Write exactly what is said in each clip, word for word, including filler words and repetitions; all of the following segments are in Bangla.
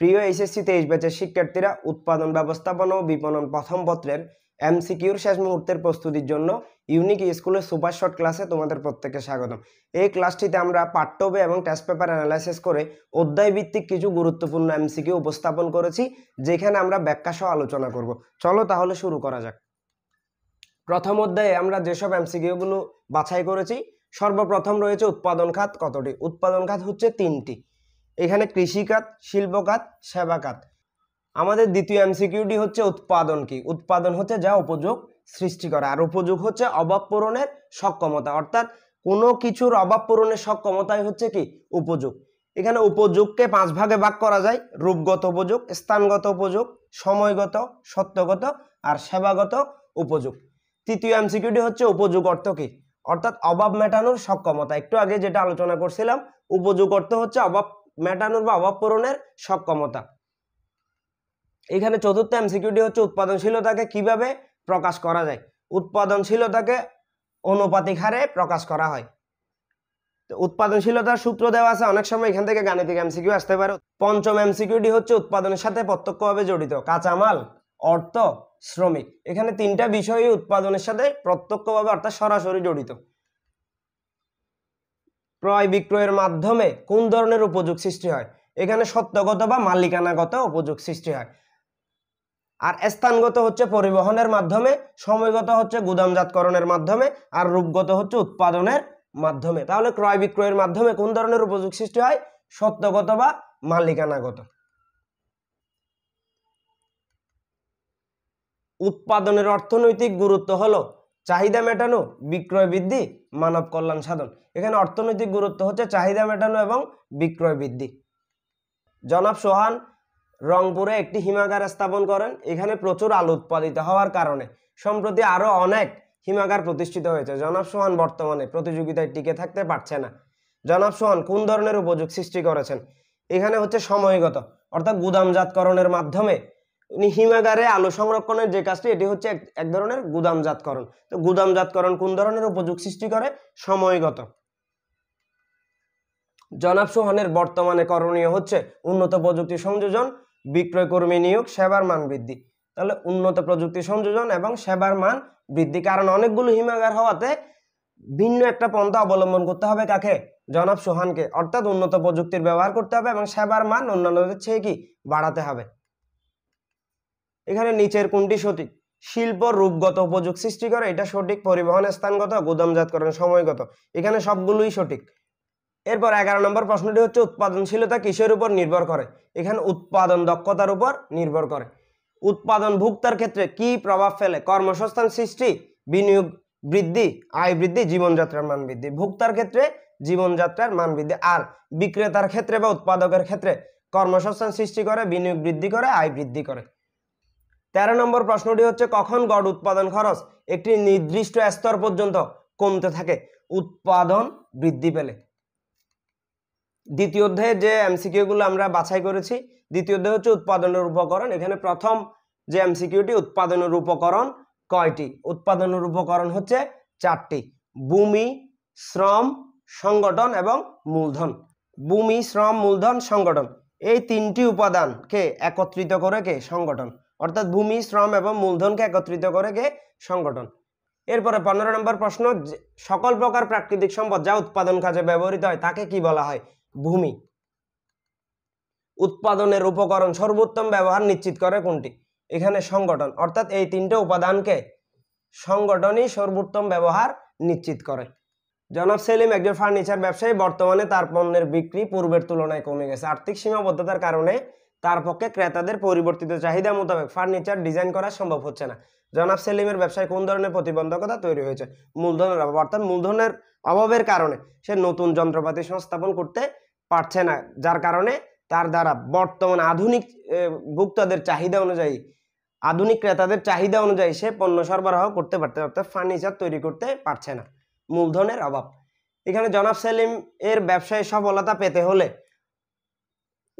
প্রিয় এইচএসসি তেইশ ব্যাচের শিক্ষার্থীরা উৎপাদন ব্যবস্থাপনা ও বিপণন প্রথম পত্রের এমসিকিউর শেষ মুহূর্তের প্রস্তুতির জন্য ইউনিক স্কুলের সুপার শর্ট ক্লাসে তোমাদের প্রত্যেককে স্বাগতম। এই ক্লাসটিতে আমরা পাঠ্যবই এবং টেস্ট পেপার অ্যানালাইসিস করে অধ্যায়ভিত্তিক কিছু গুরুত্বপূর্ণ এমসিকিউ উপস্থাপন করেছি, যেখানে আমরা ব্যাখ্যা সহ আলোচনা করব। চলো তাহলে শুরু করা যাক। প্রথম অধ্যায়ে আমরা যেসব এমসিকিউগুলো বাছাই করেছি, সর্বপ্রথম রয়েছে উৎপাদন খাত কতটি। উৎপাদন খাত হচ্ছে তিনটি, এখানে কৃষি খাত, শিল্প খাত, সেবা খাত। আমাদের দ্বিতীয় এমসিকিউটি হচ্ছে উৎপাদন কি। উৎপাদন হচ্ছে যা উপযোগ সৃষ্টি করা, আর উপযোগ হচ্ছে অভাব পূরণের সক্ষমতা, অর্থাৎ কোনো কিছুর অভাব পূরণের সক্ষমতাই হচ্ছে কি উপযোগ। এখানে উপযোগকে পাঁচ ভাগে ভাগ করা যায়: রূপগত উপযোগ, স্থানগত উপযোগ, সময়গত, সত্যগত আর সেবাগত উপযোগ। তৃতীয় এমসিকিউটি হচ্ছে উপযোগ অর্থ কি, অর্থাৎ অভাব মেটানোর সক্ষমতা। একটু আগে যেটা আলোচনা করছিলাম, উপযোগ অর্থ হচ্ছে অভাব মেটানোর বা অভাব পূরণের সক্ষমতা। এখানে চতুর্থ এমসিকিউটি হচ্ছে উৎপাদনশীলতাকে কিভাবে প্রকাশ করা যায়। উৎপাদনশীলতাকে অনুপাতিক হারে প্রকাশ করা হয়। তো উৎপাদনশীলতার সূত্র দেওয়া আছে, অনেক সময় এখান থেকে গাণিতিক এমসিকিউ আসতে পারে। পঞ্চম এমসিকিউটি হচ্ছে উৎপাদনের সাথে প্রত্যক্ষভাবে জড়িত: কাঁচামাল, অর্থ, শ্রমিক। এখানে তিনটা বিষয়ই উৎপাদনের সাথে প্রত্যক্ষভাবে অর্থাৎ সরাসরি জড়িত। ক্রয় বিক্রয়ের মাধ্যমে কোন ধরনের উপযোগ সৃষ্টি হয়? এখানে সত্যগত বা মালিকানাগত উপযোগ সৃষ্টি হয়। আর স্থানগত হচ্ছে পরিবহনের মাধ্যমে, সময়গত হচ্ছে গুদামজাতকরণের মাধ্যমে, আর রূপগত হচ্ছে উৎপাদনের মাধ্যমে। তাহলে ক্রয় বিক্রয়ের মাধ্যমে কোন ধরনের উপযোগ সৃষ্টি হয়? সত্যগত বা মালিকানাগত। উৎপাদনের অর্থনৈতিক গুরুত্ব হলো চাহিদা মেটানো, বিক্রয় বৃদ্ধি, মানব কল্যাণ সাধন। এখানে অর্থনৈতিক গুরুত্ব হচ্ছে চাহিদা মেটানো এবং বিক্রয় বৃদ্ধি। জনাব সোহান রংপুরে একটি হিমাগার স্থাপন করেন। এখানে প্রচুর আলু উৎপাদিত হওয়ার কারণে সম্প্রতি আরও অনেক হিমাগার প্রতিষ্ঠিত হয়েছে। জনাব সোহান বর্তমানে প্রতিযোগিতায় টিকে থাকতে পারছে না। জনাব সোহান কোন ধরনের উপযোগ সৃষ্টি করেছেন? এখানে হচ্ছে সময়গত, অর্থাৎ গুদামজাতকরণের মাধ্যমে। উনি হিমাগারে আলু সংরক্ষণের যে কাজটি, এটি হচ্ছে এক ধরনের গুদামজাতকরণ। তো গুদামজাতকরণ কোন ধরনের উপযোগ সৃষ্টি করে? সময়গত। জনাব সোহানের বর্তমানে করণীয় হচ্ছে উন্নত প্রযুক্তি সংযোজন, বিক্রয় কর্মী নিয়োগ, সেবার মান বৃদ্ধি। তাহলে উন্নত প্রযুক্তি সংযোজন এবং সেবার মান বৃদ্ধি, কারণ অনেকগুলো হিমাগার হওয়াতে ভিন্ন একটা পন্থা অবলম্বন করতে হবে। কাকে? জনাব সোহানকে, অর্থাৎ উন্নত প্রযুক্তির ব্যবহার করতে হবে এবং সেবার মান অন্যান্যদের চেয়ে কি বাড়াতে হবে। এখানে নিচের কোনটি সঠিক? শিল্প রূপগত উপযোগ সৃষ্টি করে, এটা সঠিক। পরিবহন স্থানগত, গুদামজাতকরণ সময়গত, এখানে সবগুলোই সঠিক। এরপর এগারো নম্বর প্রশ্নটি হচ্ছে উৎপাদনশীলতা কিসের উপর নির্ভর করে? এখানে উৎপাদন দক্ষতার উপর নির্ভর করে। উৎপাদন ভোক্তার ক্ষেত্রে কি প্রভাব ফেলে? কর্মসংস্থান সৃষ্টি, বিনিয়োগ বৃদ্ধি, আয় বৃদ্ধি, জীবনযাত্রার মান বৃদ্ধি। ভোক্তার ক্ষেত্রে জীবনযাত্রার মান বৃদ্ধি, আর বিক্রেতার ক্ষেত্রে বা উৎপাদকের ক্ষেত্রে কর্মসংস্থান সৃষ্টি করে, বিনিয়োগ বৃদ্ধি করে, আয় বৃদ্ধি করে। তেরো নম্বর প্রশ্নটি হচ্ছে কখন গড় উৎপাদন খরচ একটি নির্দিষ্ট স্তর পর্যন্ত কমতে থাকে? উৎপাদন বৃদ্ধি পেলে। দ্বিতীয় অধ্যায়ে যে এমসিকিউগুলো আমরা বাছাই করেছি, দ্বিতীয় অধ্যায় হচ্ছে উৎপাদনের উপকরণ। এখানে প্রথম যে এমসিকিউটি, উৎপাদনের উপকরণ কয়টি? উৎপাদনের উপকরণ হচ্ছে চারটি: ভূমি, শ্রম, সংগঠন এবং মূলধন। ভূমি, শ্রম, মূলধন, সংগঠন, এই তিনটি উপাদানকে একত্রিত করে কে? সংগঠন। অর্থাৎ ভূমি, শ্রম এবং মূলধনকে একত্রিত করে কে? সংগঠন। এরপরে পনেরো নম্বর প্রশ্ন, সকল প্রকার প্রাকৃতিক সম্পদ যা উৎপাদন কাজে ব্যবহৃত হয় তাকে কি বলা হয়? ভূমি। উৎপাদনের উপকরণ সর্বোত্তম ব্যবহার নিশ্চিত করে কোনটি? এখানে সংগঠন, অর্থাৎ এই তিনটে উপাদানকে সংগঠনই সর্বোত্তম ব্যবহার নিশ্চিত করে। জনাব সেলিম একজন ফার্নিচার ব্যবসায়ী। বর্তমানে তার পণ্যের বিক্রি পূর্বের তুলনায় কমে গেছে। আর্থিক সীমাবদ্ধতার কারণে তার পক্ষে ক্রেতাদের পরিবর্তিত চাহিদা মোতাবেক ফার্নিচার ডিজাইন করা সম্ভব হচ্ছে না। জনাব সেলিমের ব্যবসায় কোন ধরনের প্রতিবন্ধকতা তৈরি হয়েছে? মূলধনের অভাব, অর্থাৎ মূলধনের অভাবের কারণে সে নতুন যন্ত্রপাতি সংস্থাপন করতে পারছে না, যার কারণে তার দ্বারা বর্তমান আধুনিক ভোক্তাদের চাহিদা অনুযায়ী, আধুনিক ক্রেতাদের চাহিদা অনুযায়ী সে পণ্য সরবরাহ করতে পারছে না, অর্থাৎ ফার্নিচার তৈরি করতে পারছে না, মূলধনের অভাব। এখানে জনাব সেলিম এর ব্যবসায় সফলতা পেতে হলে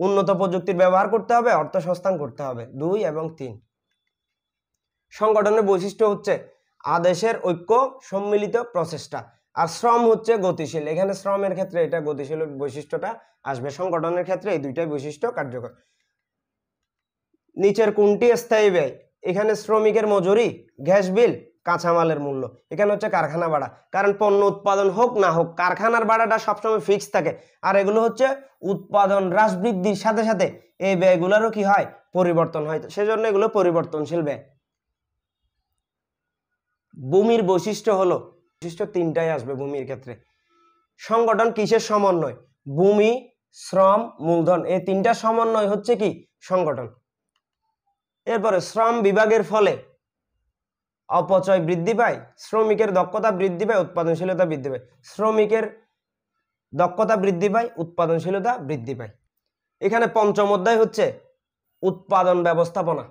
উন্নত প্রযুক্তির ব্যবহার করতে হবে, অর্থ সংস্থান করতে হবে, দুই এবং তিন। সংগঠনের বৈশিষ্ট্য হচ্ছে আদেশের ঐক্য, সম্মিলিত প্রচেষ্টা, আর শ্রম হচ্ছে গতিশীল। এখানে শ্রমের ক্ষেত্রে এটা গতিশীল বৈশিষ্ট্যটা আসবে, সংগঠনের ক্ষেত্রে এই দুইটাই বৈশিষ্ট্য কার্যকর। नीचेर कोनटी स्थायी व्यय एखाने श्रमिकेर मजुरी गैस बिल কাঁচামালের মূল্য এখানে হচ্ছে কারখানা ভাড়া কারণ পণ্য উৎপাদন হোক না হোক কারখানার ভাড়াটা সব সময় ফিক্স থাকে আর এগুলো হচ্ছে উৎপাদন হ্রাস বৃদ্ধির সাথে সাথে এই ব্যয়গুলোরও কি হয় পরিবর্তন হয় সেজন্য এগুলো পরিবর্তনশীল ব্যয়। ভূমির বৈশিষ্ট্য হলো বৈশিষ্ট্য তিনটাই আসবে ভূমির ক্ষেত্রে সংগঠন কিসের সমন্বয় ভূমি শ্রম মূলধন এই তিনটা সমন্বয় হচ্ছে কি সংগঠন। এরপরে শ্রম বিভাগের ফলে अपचय बृद्धि पाए श्रमिकेर दक्षता बृद्धि पाए उत्पादनशीलता बृद्धि पाए श्रमिकेर दक्षता बृद्धि पाए उत्पादनशीलता बृद्धि पाए। एखाने पंचम अध्याय होच्छे उत्पादन व्यवस्थापना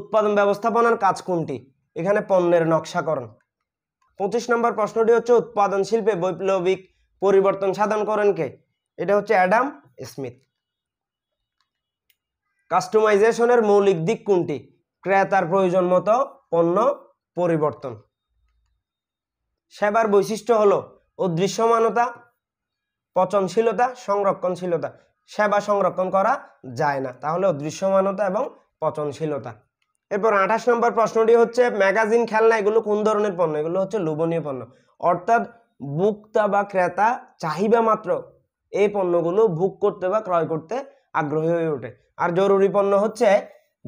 उत्पादन व्यवस्थापनार काज कोनटी एखाने पण्येर नक्शाकरण। पच्चीस नम्बर प्रश्नटी होच्छे उत्पादन शिल्पे वैप्लविक परिवर्तन साधन करेन के एटा होच्छे एडाम स्मिथ। कास्टमाइजेशनेर मौलिक दिक कोनटी क्रेतार प्रयोजन मतो पण्य परिवर्तन। सेवार वैशिष्ट्य हलो अदृश्यमानता पचनशीलता संरक्षणशीलता सेवा संरक्षण करा जाए ना ताहले अदृश्यमानता एवं पचनशीलता। एरपर अट्ठाईस नम्बर प्रश्नटी हच्छे मैगजिन खेलना एगुलो कोन धरनेर पण्य एगुलो हच्छे लोभनीय पण्य अर्थात भोक्ता बा क्रेता चाहिबा मात्र एई पण्यगुलो भोग करते बा क्रय करते आग्रही हये ओठे आर जरूरी पण्य हच्छे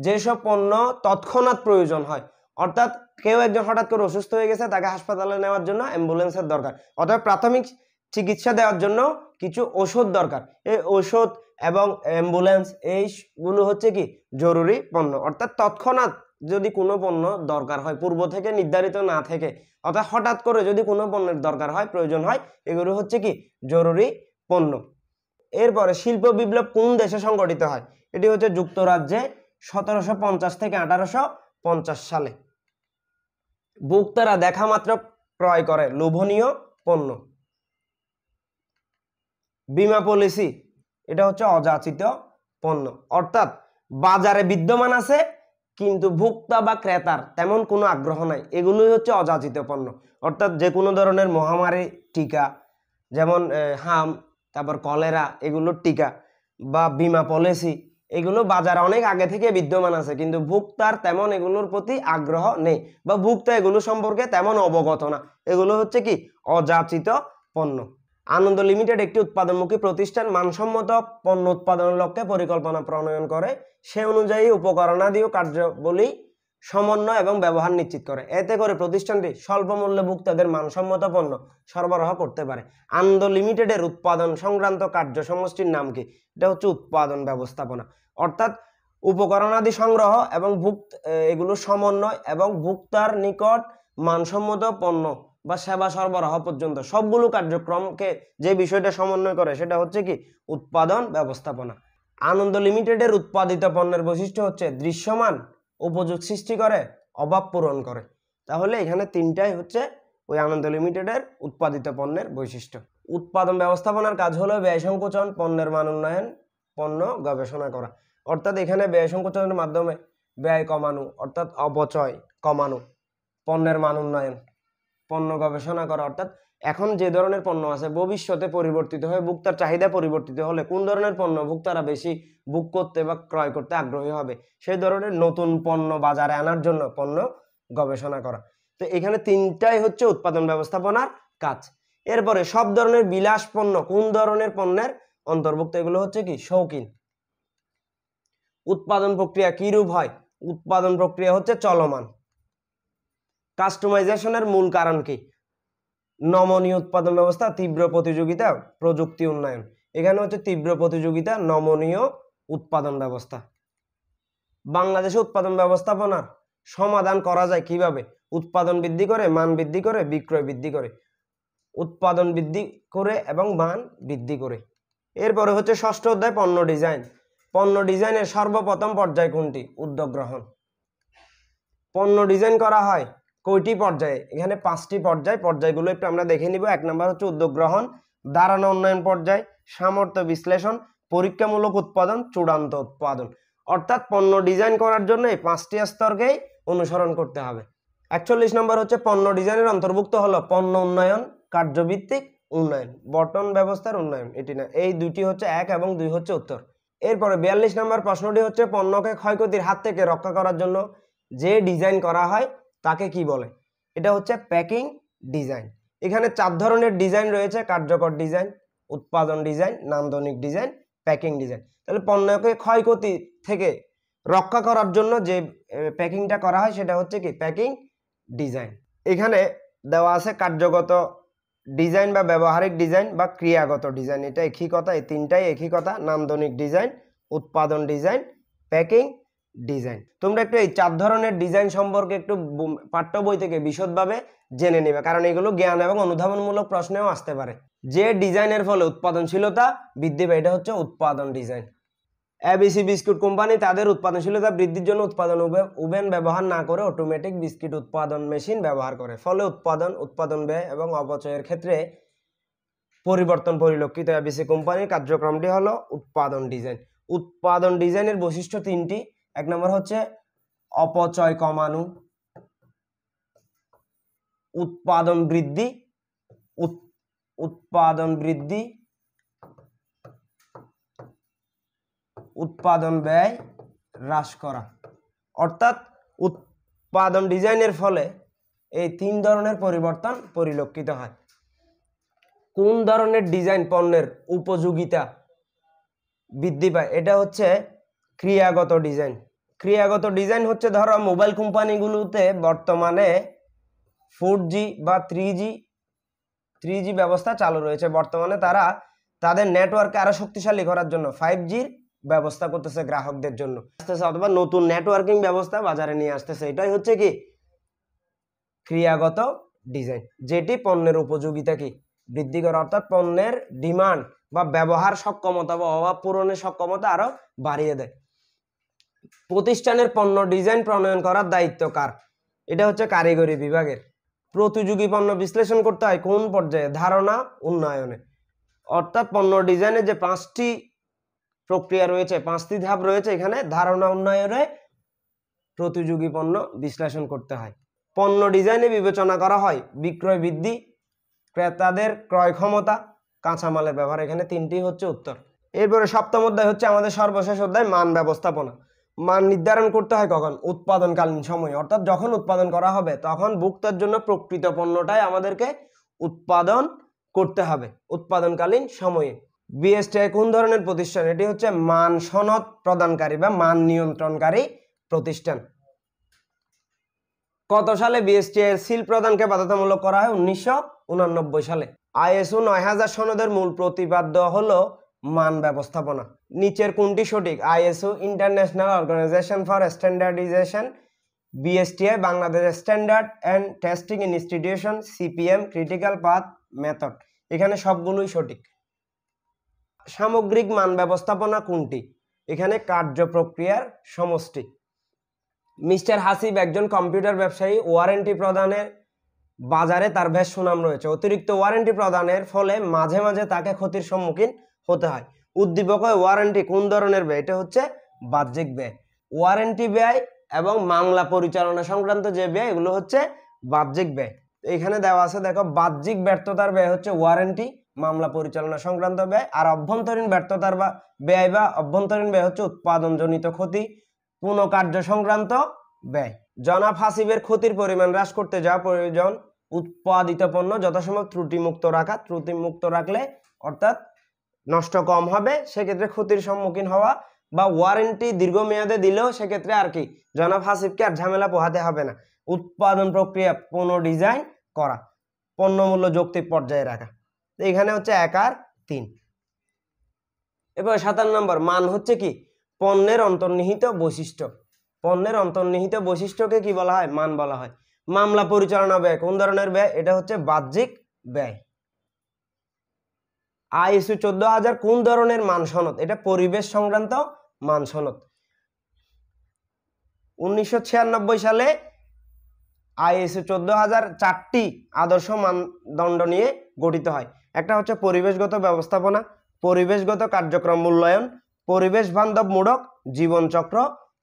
जे सब पण्य तत्क्षणात् प्रयोजन हय अर्थात केउ एकजन हठात् करे असुस्थ हये गेछे ताके हासपाताले नेওয়ার জন্য অ্যাম্বুলেন্সের দরকার অথবা প্রাথমিক চিকিৎসা দেওয়ার জন্য কিছু ওষুধ দরকার এই ওষুধ এবং অ্যাম্বুলেন্স এইগুলো হচ্ছে কি জরুরি পণ্য অর্থাৎ তৎক্ষণাৎ যদি কোনো পণ্য দরকার হয় পূর্ব থেকে নির্ধারিত না থেকে অথবা হঠাৎ করে যদি কোনো পণ্যের দরকার হয় প্রয়োজন হয় এগুলো হচ্ছে কি জরুরি পণ্য। এরপরে শিল্প বিপ্লব কোন দেশে সংগঠিত হয় এটি হচ্ছে যুক্তরাজ্যে সতেরোশো পঞ্চাশ থেকে আঠারোশো পঞ্চাশ সালে। भोक्तारा देखा मात्र क्रय करे लोभनीय पण्य। बीमा पलिसी एटा होच्छे अयाचित पण्य अर्थात बाजारे विद्यमान आछे किन्तु भोक्ता बा क्रेतार तेमन कोनो आग्रह नाई एगुलोई होच्छे अयाचित पण्य अर्थात जे कोनो धरनेर महामारी टीका जेमन हाम तारपर कलेरा एगुलो टीका बा बीमा पलिसी एगुलो बाजारे अनेक आगे थेके विद्यमान आछे किन्तु भोक्तार तेमन एगुलोर प्रति आग्रह नेई बा भोक्ता एगुलो सम्पर्के तेमन अवगत ना एगुलो होच्छे कि अयाचित पण्य। आनंद लिमिटेड एकटी उत्पादनमुखी प्रतिष्ठान मानसम्मत पण्य उत्पादन लक्ष्ये परिकल्पना प्रणयन करे सेई अनुयायी उपकरणादि ओ कार्यबली समन्वय एवं व्यवहार निश्चित करे एते करे प्रतिष्ठानटी स्वल्प मूल्ये भोक्तादेर मानसम्मत पण्य सरबराह करते पारे। आनंद लिमिटेडेर उत्पादन संक्रांत कार्य समष्टिर नाम कि एटा होच्छे उत्पादन व्यवस्थापना अर्थात उपकरणादि संग्रह एवं भुक्त एगुलो समन्वय एवं भोक्तार निकट मानसम्मत पण्य बा सेवा सरबराह पर्यन्त सबगुलो कार्यक्रम के जे विषयटा समन्वय करे सेटा होच्छे कि उत्पादन व्यवस्थापना। आनंद लिमिटेडेर उत्पादित पण्येर বৈশিষ্ট্য হচ্ছে দৃশ্যমান উপযোগ সৃষ্টি করে অভাব পূরণ করে তাহলে এখানে তিনটাই হচ্ছে ওই আনন্দ লিমিটেডের उत्पादित পণ্যের বৈশিষ্ট্য। उत्पादन ব্যবস্থাপনার কাজ হলো ব্যয় সংকোচন পণ্যের মান উন্নয়ন পণ্য গবেষণা করা অর্থাৎ এখানে ব্যয় সংকোচনের মাধ্যমে ব্যয় কমানো অর্থাৎ অপচয় কমানো পণ্যের মান উন্নয়ন পণ্য গবেষণা করা অর্থাৎ এখন যে ধরনের পণ্য আছে ভবিষ্যতে পরিবর্তিত হয়ে ভোক্তার চাহিদা পরিবর্তিত হলে কোন ধরনের পণ্য ভোক্তারা বেশি বুক করতে বা ক্রয় করতে আগ্রহী হবে সেই ধরনের নতুন পণ্য বাজারে আনার জন্য পণ্য গবেষণা করা তো এখানে তিনটাই হচ্ছে উৎপাদন ব্যবস্থাপনার কাজ। এরপরে সব ধরনের বিলাস পণ্য কোন ধরনের পণ্যের অন্তর্ভুক্ত এগুলো হচ্ছে কি শৌখিন। উৎপাদন প্রক্রিয়া কি রূপ হয় উৎপাদন প্রক্রিয়া হচ্ছে চলমান। কাস্টমাইজেশনের মূল কারণ কি নমনীয় উৎপাদন ব্যবস্থা তীব্র প্রতিযোগিতা প্রযুক্তি উন্নয়ন এখানে হচ্ছে তীব্র প্রতিযোগিতা নমনীয় উৎপাদন ব্যবস্থা। বাংলাদেশে উৎপাদন ব্যবস্থাপনার সমাধান করা যায় কিভাবে উৎপাদন বৃদ্ধি করে মান বৃদ্ধি করে বিক্রয় বৃদ্ধি করে উৎপাদন বৃদ্ধি করে এবং মান বৃদ্ধি করে। এরপরে হচ্ছে ষষ্ঠ অধ্যায় পণ্য ডিজাইন পণ্য ডিজাইনের সর্বপ্রথম পর্যায় কোনটি উদ্যোগ গ্রহণ। পণ্য ডিজাইন করা হয় কয়টি পর্যায়ে এখানে পাঁচটি পর্যায় পর্যায়গুলো একটু আমরা দেখে নিব। এক নম্বর হচ্ছে উদ্যোগ গ্রহণ ধারণা উন্নয়ন পর্যায় সামর্থ্য বিশ্লেষণ পরীক্ষামূলক উৎপাদন চূড়ান্ত উৎপাদন অর্থাৎ পণ্য ডিজাইন করার জন্য এই পাঁচটি স্তরকেই অনুসরণ করতে হবে। একচল্লিশ নম্বর হচ্ছে পণ্য ডিজাইনের অন্তর্ভুক্ত হলো পণ্য উন্নয়ন কার্যভিত্তিক উন্নয়ন বটন ব্যবস্থার উন্নয়ন এটি না এই দুটি হচ্ছে এক এবং দুই হচ্ছে উত্তর। এরপরে बयाल्लिश নম্বর প্রশ্নটি হচ্ছে পণ্যকে ক্ষয়ক্ষতির হাত থেকে রক্ষা করার জন্য যে ডিজাইন করা হয় তাকে কি বলে। এটা হচ্ছে প্যাকিং ডিজাইন। এখানে চার ধরনের ডিজাইন রয়েছে, কার্যকর ডিজাইন, উৎপাদন ডিজাইন, নান্দনিক ডিজাইন, প্যাকিং ডিজাইন। তাহলে পণ্যকে ক্ষয়ক্ষতি থেকে রক্ষা করার জন্য যে প্যাকিংটা করা হয় সেটা হচ্ছে কি, প্যাকিং ডিজাইন। এখানে দেওয়া আছে কার্যগত ডিজাইন বা ব্যবহারিক ডিজাইন বা ক্রিয়াগত ডিজাইন, এটা একই কথা, এই তিনটাই একই কথা। নান্দনিক ডিজাইন, উৎপাদন ডিজাইন, প্যাকিং ডিজাইন। তোমরা একটু এই চার ধরনের ডিজাইন সম্পর্কে একটু পাঠ্য বই থেকে বিশদভাবে জেনে নেবে, কারণ এগুলো জ্ঞান এবং অনুধাবনমূলক প্রশ্নেও আসতে পারে। যে ডিজাইনের ফলে উৎপাদনশীলতা বৃদ্ধি পায় এটা হচ্ছে উৎপাদন ডিজাইন। এবিসি বিস্কুট কোম্পানি তাদের উৎপাদনশীলতা বৃদ্ধির জন্য উৎপাদন ওভেন ব্যবহার না করে অটোমেটিক বিস্কিট উৎপাদন মেশিন ব্যবহার করে, ফলে উৎপাদন উৎপাদন ব্যয় এবং অপচয়ের ক্ষেত্রে পরিবর্তন পরিলক্ষিত। এবিসি কোম্পানির কার্যক্রমটি হলো উৎপাদন ডিজাইন। উৎপাদন ডিজাইনের বৈশিষ্ট্য তিনটি। এক নম্বর হচ্ছে অপচয় কমানো, উৎপাদন বৃদ্ধি উৎপাদন বৃদ্ধি উৎপাদন ব্যয় হ্রাস করা। অর্থাৎ উৎপাদন ডিজাইনের ফলে এই তিন ধরনের পরিবর্তন পরিলক্ষিত হয়। কোন ধরনের ডিজাইন পণ্যের উপযোগিতা বৃদ্ধি পায়, এটা হচ্ছে ক্রিয়াগত ডিজাইন। ক্রিয়াগত ডিজাইন হচ্ছে ধরো মোবাইল কোম্পানিগুলোতে বর্তমানে ফোর জি বা থ্রি জি থ্রি জি ব্যবস্থা চালু রয়েছে। বর্তমানে তারা তাদের নেটওয়ার্ককে আরও শক্তিশালী করার জন্য ফাইভ জির ব্যবস্থা করতেছে গ্রাহকদের জন্য আসতেছে, অথবা নতুন নেটওয়ার্কিং ব্যবস্থা বাজারে নিয়ে আসতেছে। এটাই হচ্ছে কি ক্রিয়াগত ডিজাইন, যেটি পণ্যের উপযোগিতা কি বৃদ্ধি করে, অর্থাৎ পণ্যের ডিমান্ড বা ব্যবহার সক্ষমতা বা অভাব পূরণের সক্ষমতা আরো বাড়িয়ে দেয়। প্রতিষ্ঠানের পণ্য ডিজাইন প্রণয়ন করার দায়িত্ব কার, এটা হচ্ছে কারিগরি বিভাগের। প্রতিযোগী পণ্য বিশ্লেষণ করতে হয় কোন পর্যায়ে, ধারণা উন্নয়নে। অর্থাৎ পণ্য ডিজাইনে যে পাঁচটি প্রক্রিয়া রয়েছে, পাঁচটি ধাপ রয়েছে, এখানে ধারণা উন্নয়নে প্রতিযোগী পণ্য বিশ্লেষণ করতে হয়। পণ্য ডিজাইনে বিবেচনা করা হয় বিক্রয় বৃদ্ধি, ক্রেতাদের ক্রয় ক্ষমতা, কাঁচামালের ব্যবহার। এখানে তিনটি হচ্ছে উত্তর। এরপরে সপ্তম অধ্যায় হচ্ছে আমাদের সর্বশেষ অধ্যায়, মান ব্যবস্থাপনা। মান নির্ধারণ করতে হয় কখন, উৎপাদনকালীন সময়, অর্থাৎ যখন উৎপাদন করা হবে তখন ভোক্তার জন্য প্রকৃত পণ্যটাই আমাদেরকে উৎপাদন করতে হবে উৎপাদনকালীন সময়ে। বিএসটিআই কোন ধরনের প্রতিষ্ঠান, এটি হচ্ছে মান সনদ প্রদানকারী বা মান নিয়ন্ত্রণকারী প্রতিষ্ঠান। কত সালে বিএসটিআই সিল প্রদানকে বাধ্যতামূলক করা হয়, উনিশশো উনানব্বই সালে। আইএসও নয় হাজার সনদের মূল প্রতিপাদ্য হলো মান ব্যবস্থাপনা। নিচের কোনটি সঠিক, ISO international organisation for standardisation, BSTI Bangladesh standard and testing institution, CPM critical path method. এখানে সবগুলোই সঠিক। সামগ্রিক মান ব্যবস্থাপনা কোনটি, এখানে কার্য প্রক্রিয়ার সমষ্টি। মিস্টার হাসিব একজন কম্পিউটার ব্যবসায়ী, ওয়ারেন্টি প্রদানের বাজারে তার বেশ সুনাম রয়েছে। অতিরিক্ত ওয়ারেন্টি প্রদানের ফলে মাঝে মাঝে তাকে ক্ষতির সম্মুখীন হতে হয়। উদ্দীপক ওয়ারেন্টি কোন ধরনের ব্যয়, এটা হচ্ছে বাহ্যিক ব্যয়। ওয়ারেন্টি ব্যয় এবং মামলা পরিচালনা সংক্রান্ত যে ব্যয় এগুলো হচ্ছে বাহ্যিক ব্যয়। এখানে দেওয়া আছে দেখো, বাহ্যিক ব্যর্থতার ব্যয় হচ্ছে ওয়ারেন্টি, মামলা পরিচালনা সংক্রান্ত ব্যয়। আর অভ্যন্তরীণ ব্যর্থতার বা ব্যয় বা অভ্যন্তরীণ ব্যয় হচ্ছে উৎপাদনজনিত ক্ষতি, পুনঃকার্য সংক্রান্ত ব্যয়। জনাব হাসিবের ক্ষতির পরিমাণ হ্রাস করতে যা প্রয়োজন, উৎপাদিত পণ্য যথাসম্ভব ত্রুটিমুক্ত রাখা, ত্রুটিমুক্ত রাখলে অর্থাৎ নষ্ট কম হবে, সেক্ষেত্রে ক্ষতির সম্মুখীন হওয়া বা ওয়ারেন্টি দীর্ঘমেয়াদে দিলেও সেক্ষেত্রে আর কি জনাব হাসিবকে আর ঝামেলা পোহাতে হবে না। উৎপাদন প্রক্রিয়া পুনর্ডিজাইন করা, পণ্যমূল্য যৌক্তিক পর্যায়ে রাখা। এখানে হচ্ছে এক আর তিন। এবার সাতান্ন নম্বর মান হচ্ছে কি, পণ্যের অন্তর্নিহিত বৈশিষ্ট্য। পণ্যের অন্তর্নিহিত বৈশিষ্ট্যকে কি বলা হয়, মান বলা হয়। মামলা পরিচালনা ব্যয় কোন ধরনের ব্যয়, এটা হচ্ছে বাহ্যিক ব্যয়। আইএসও চোদ্দ হাজার কোন ধরনের মান সনদ, এটা পরিবেশ সংক্রান্ত মান সনদ। উনিশশো ছিয়ানব্বই সালে আইএসও চোদ্দ হাজার চারটি আদর্শ মানদণ্ড নিয়ে গঠিত হয়। একটা হচ্ছে পরিবেশগত ব্যবস্থাপনা, পরিবেশগত কার্যক্রম মূল্যায়ন, পরিবেশ বান্ধব মূলক জীবনচক্র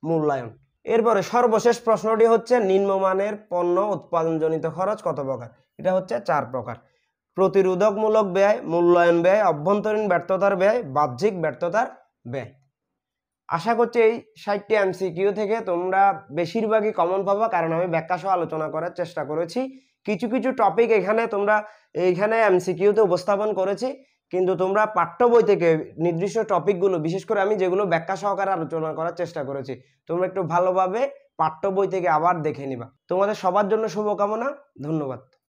মূল্যায়ন। এরপরে সর্বশেষ প্রশ্নটি হচ্ছে নিম্নমানের পণ্য উৎপাদনজনিত খরচ কত প্রকার, এটা হচ্ছে চার প্রকার। প্রতিরোধকমূলক ব্যয়, মূল্যায়ন ব্যয়, অভ্যন্তরীণ ব্যর্থতার ব্যয়, বাহ্যিক ব্যর্থতার ব্যয়। आशा करছি এই ষাটটি এমসিকিউ থেকে তোমরা বেশিরভাগই কমন পাবা, কারণ আমি ব্যাখ্যা সহ আলোচনা করার চেষ্টা করেছি। কিছু কিছু টপিক এখানে তোমরা এইখানে এমসিকিউ তে উপস্থাপন করেছি, কিন্তু তোমরা পাঠ্য বই থেকে নির্দিষ্ট টপিকগুলো, বিশেষ করে আমি যেগুলো ব্যাখ্যা সহকারে আলোচনা করার চেষ্টা করেছি, তোমরা একটু ভালোভাবে পাঠ্য বই থেকে আবার দেখে নিবা। তোমাদের সবার জন্য শুভকামনা, ধন্যবাদ।